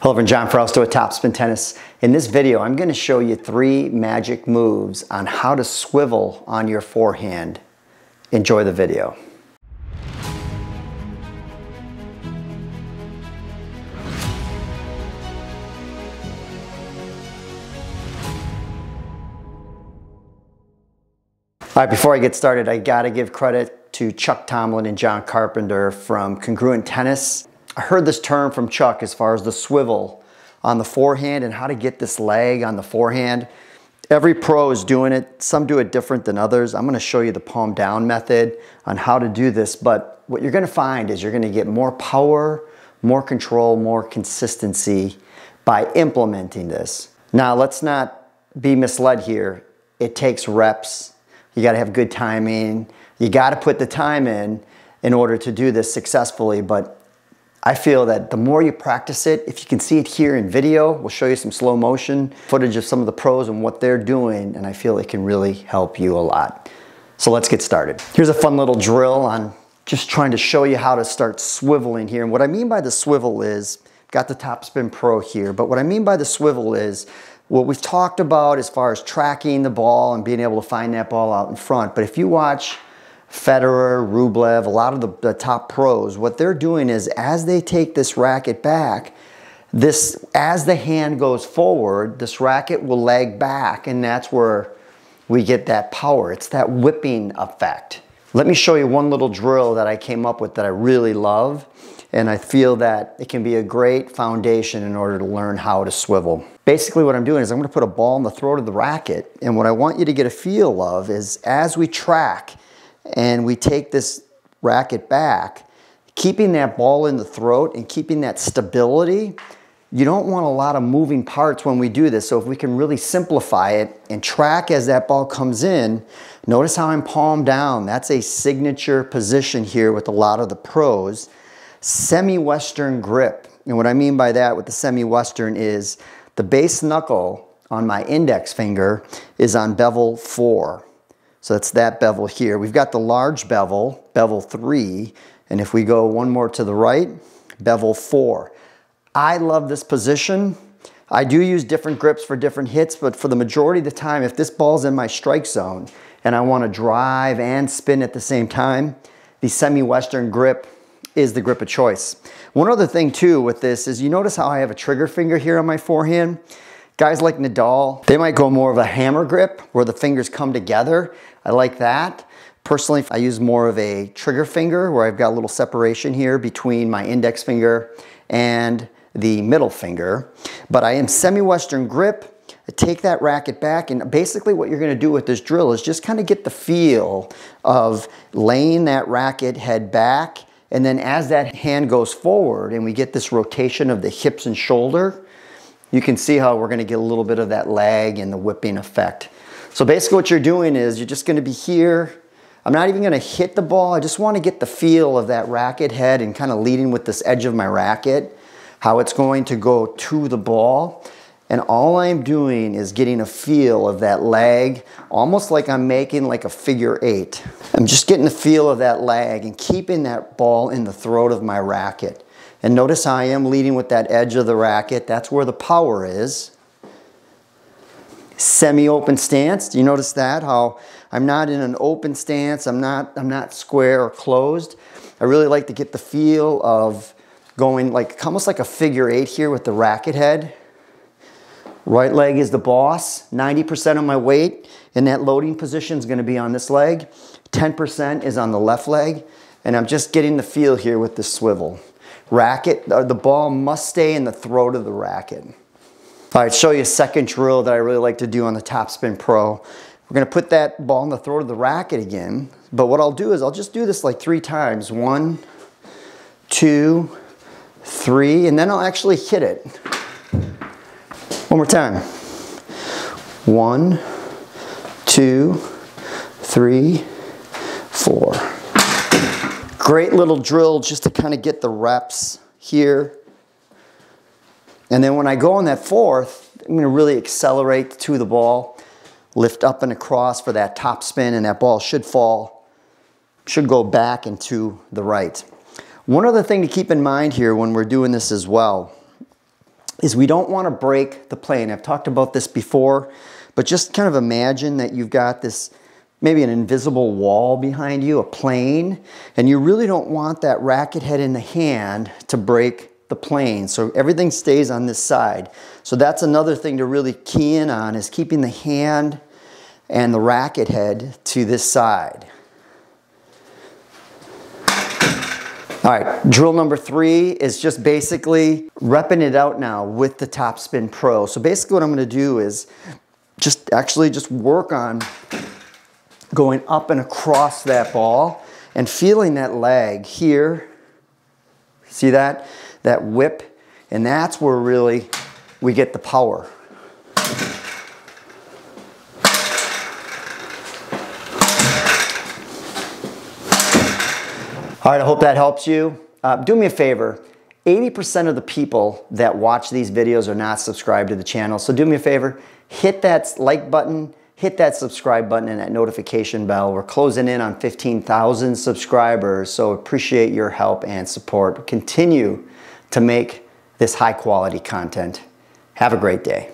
Hello everyone, John Frausto at Top Spin Tennis. In this video, I'm going to show you three magic moves on how to swivel on your forehand. Enjoy the video. All right, before I get started, I got to give credit to Chuck Tomlin and John Carpenter from Congruent Tennis. I heard this term from Chuck as far as the swivel on the forehand and how to get this leg on the forehand. Every pro is doing it. Some do it different than others. I'm going to show you the palm down method on how to do this, but what you're going to find is you're going to get more power, more control, more consistency by implementing this. Now, let's not be misled here. It takes reps. You got to have good timing. You got to put the time in order to do this successfully, but I feel that the more you practice it, if you can see it here in video, we'll show you some slow motion footage of some of the pros and what they're doing, and I feel it can really help you a lot. So let's get started. Here's a fun little drill on just trying to show you how to start swiveling here. And what I mean by the swivel is, got the Top Spin Pro here, but what I mean by the swivel is what we've talked about as far as tracking the ball and being able to find that ball out in front. But if you watch Federer, Rublev, a lot of the top pros, what they're doing is as they take this racket back, as the hand goes forward, this racket will lag back, and that's where we get that power. It's that whipping effect. Let me show you one little drill that I came up with that I really love, and I feel that it can be a great foundation in order to learn how to swivel. Basically what I'm doing is I'm going to put a ball in the throat of the racket, and what I want you to get a feel of is as we track and we take this racket back, keeping that ball in the throat and keeping that stability. You don't want a lot of moving parts when we do this, so if we can really simplify it and track as that ball comes in, notice how I'm palm down. That's a signature position here with a lot of the pros. Semi-Western grip, and what I mean by that with the semi-Western is the base knuckle on my index finger is on bevel 4. So that's that bevel here. We've got the large bevel, bevel 3, and if we go one more to the right, bevel 4. I love this position. I do use different grips for different hits, but for the majority of the time, if this ball's in my strike zone and I want to drive and spin at the same time, the semi-Western grip is the grip of choice. One other thing too with this is you notice how I have a trigger finger here on my forehand. Guys like Nadal, they might go more of a hammer grip where the fingers come together. I like that. Personally, I use more of a trigger finger where I've got a little separation here between my index finger and the middle finger. But I am semi-Western grip. I take that racket back, and basically what you're gonna do with this drill is just kind of get the feel of laying that racket head back, and then as that hand goes forward and we get this rotation of the hips and shoulder, you can see how we're gonna get a little bit of that lag and the whipping effect. So basically what you're doing is you're just gonna be here. I'm not even gonna hit the ball. I just wanna get the feel of that racket head and kind of leading with this edge of my racket, how it's going to go to the ball. And all I'm doing is getting a feel of that lag, almost like I'm making like a figure 8. I'm just getting the feel of that lag and keeping that ball in the throat of my racket. And notice how I am leading with that edge of the racket. That's where the power is. Semi-open stance. Do you notice that? How I'm not in an open stance. I'm not square or closed. I really like to get the feel of going like almost like a figure 8 here with the racket head. Right leg is the boss. 90% of my weight in that loading position is going to be on this leg. 10% is on the left leg. And I'm just getting the feel here with this swivel. Racket, the ball must stay in the throat of the racket. All right, show you a second drill that I really like to do on the Top Spin Pro. We're gonna put that ball in the throat of the racket again, but what I'll do is I'll just do this like 3 times. 1, 2, 3, and then I'll actually hit it. One more time. 1, 2, 3, 4. Great little drill just to kind of get the reps here. And then when I go on that 4th, I'm going to really accelerate to the ball, lift up and across for that top spin, and that ball should fall, should go back and to the right. One other thing to keep in mind here when we're doing this as well is we don't want to break the plane. I've talked about this before, but just kind of imagine that you've got this, maybe an invisible wall behind you, a plane, and you really don't want that racket head in the hand to break the plane. So everything stays on this side. So that's another thing to really key in on, is keeping the hand and the racket head to this side. All right, drill number 3 is just basically repping it out now with the Top Spin Pro. So basically what I'm gonna do is just actually just work on going up and across that ball and feeling that lag here. See that? That whip. And that's where really we get the power. All right, I hope that helps you. Do me a favor. 80% of the people that watch these videos are not subscribed to the channel. So do me a favor, hit that like button, hit that subscribe button and that notification bell. We're closing in on 15,000 subscribers, so appreciate your help and support. Continue to make this high quality content. Have a great day.